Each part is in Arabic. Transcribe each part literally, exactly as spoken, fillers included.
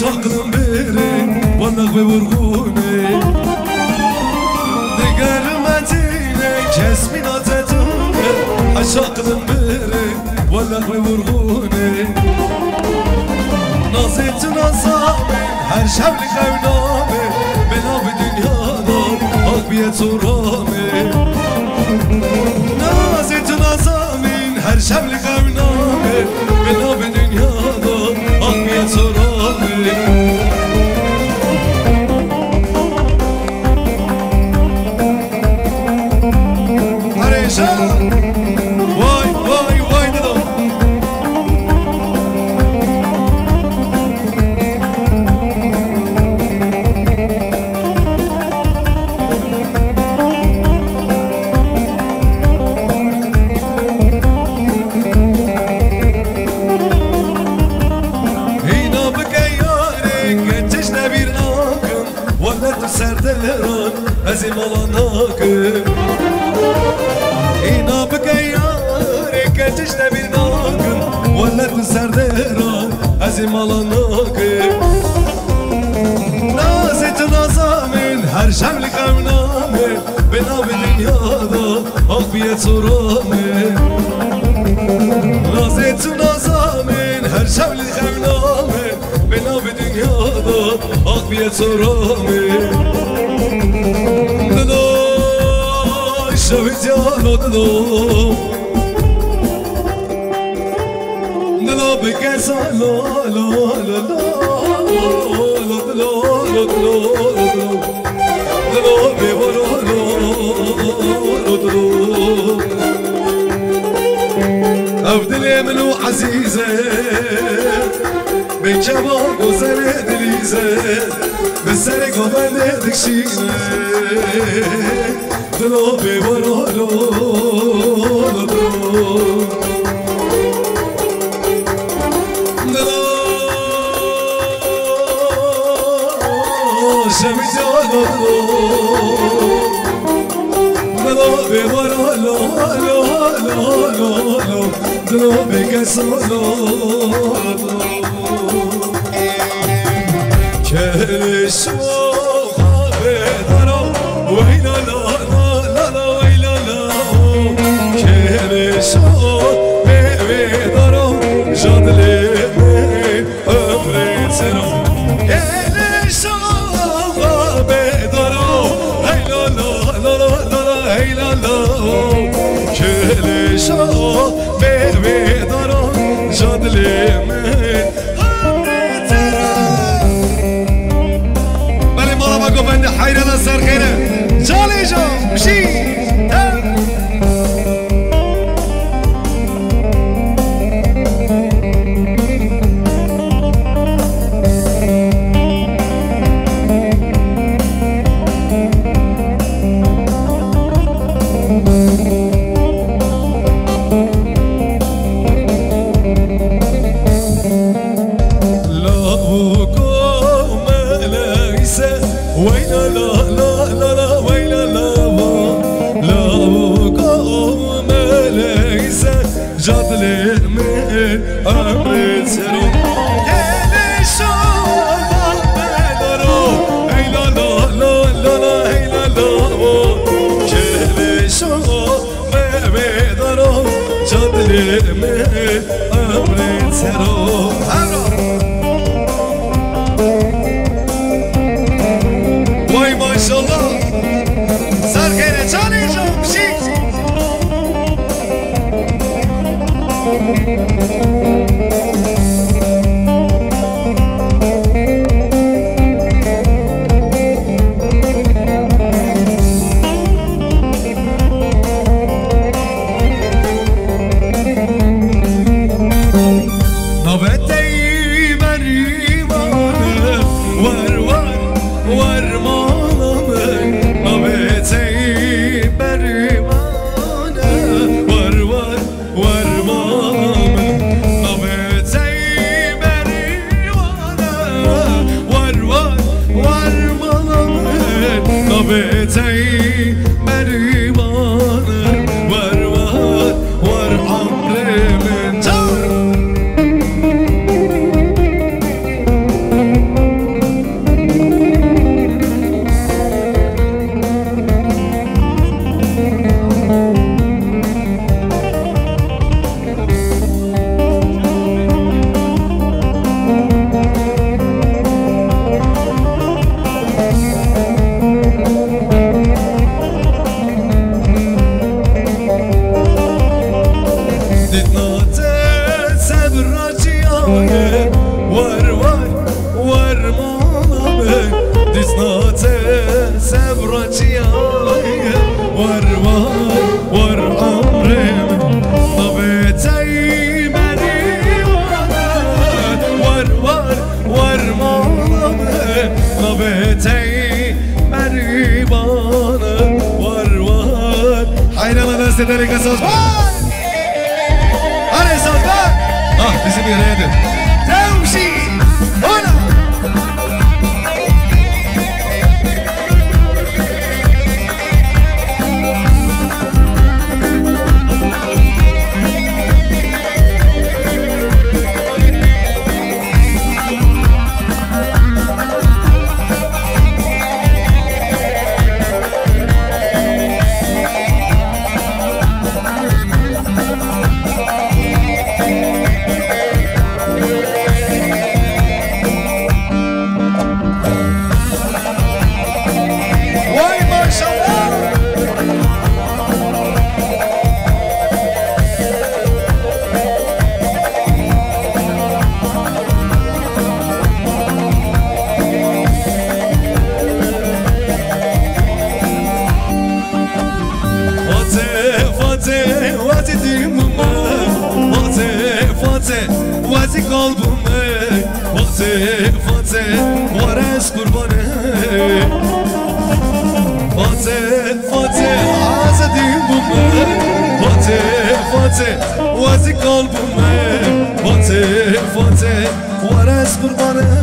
شقر ميري والنغبي ورغوني دقال مدينة كاسمي ناتتوني عشقر ميري والنغبي ورغوني نازيت نصامي هر شب لقاو نامي بلاو دنيانا أقبية ترامي نازيت نصامي هر شب لقاو نامي بلاو دنيانا أقبية ترامي أزيم الله ناقم إنا بكياري كتشنا بناقم ولا تنسر دهران أزيم الله ناقم نازت نظامين هر شمل خمنامي بنام دنيا دا أخبية سرامي نازت نظامين هر شمل خمنامي بنام دنيا دا أخبية سرامي دلوي شويت يا لولو دلوي بكاسة لولو لولو لولو لولو دلوي بولو لولو أفضل من وعزيزة بجمال وزر دليزة بسر قبل دكشينا دلوبي ورولو دلوبي ورولو دلوبي كسولو كرش وخافت أنا ويلا لا لا لا ويلا لا كرش وخافت أنا جدلي أفريت سنو كرش وخافت أنا ويلا لا لا لا ويلا لا كرش وخافت أنا جدلي حيرنا سرخينا جالي جو مشي Thank you. ذلك الصوت على الصوت اه بسم الله تمشي هنا وازي قلبومه فاتي فاتي ورس قربانه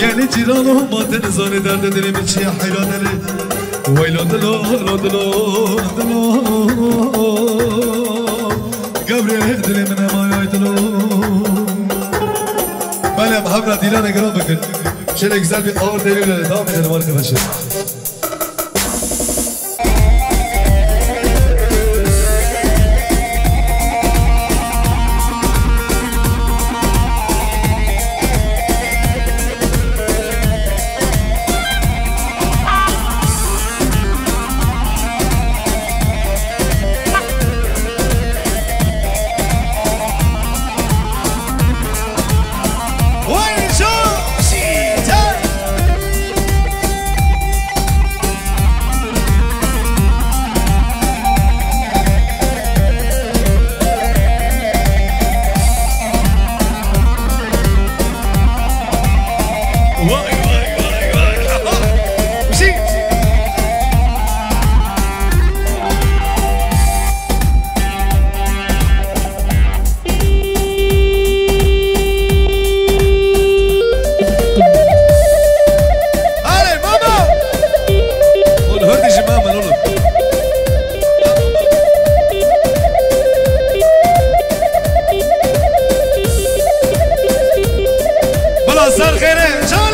یعنی جیران و مادر نزانه درد دلی میچی حیران دلی ویلا دلو دلو دلو دلو گبره دلی من مایای دلو بله محمد دیران اگرام بکن شیر اگزل بی آور دلی دلی دام میدنم arkadaşlar صار خير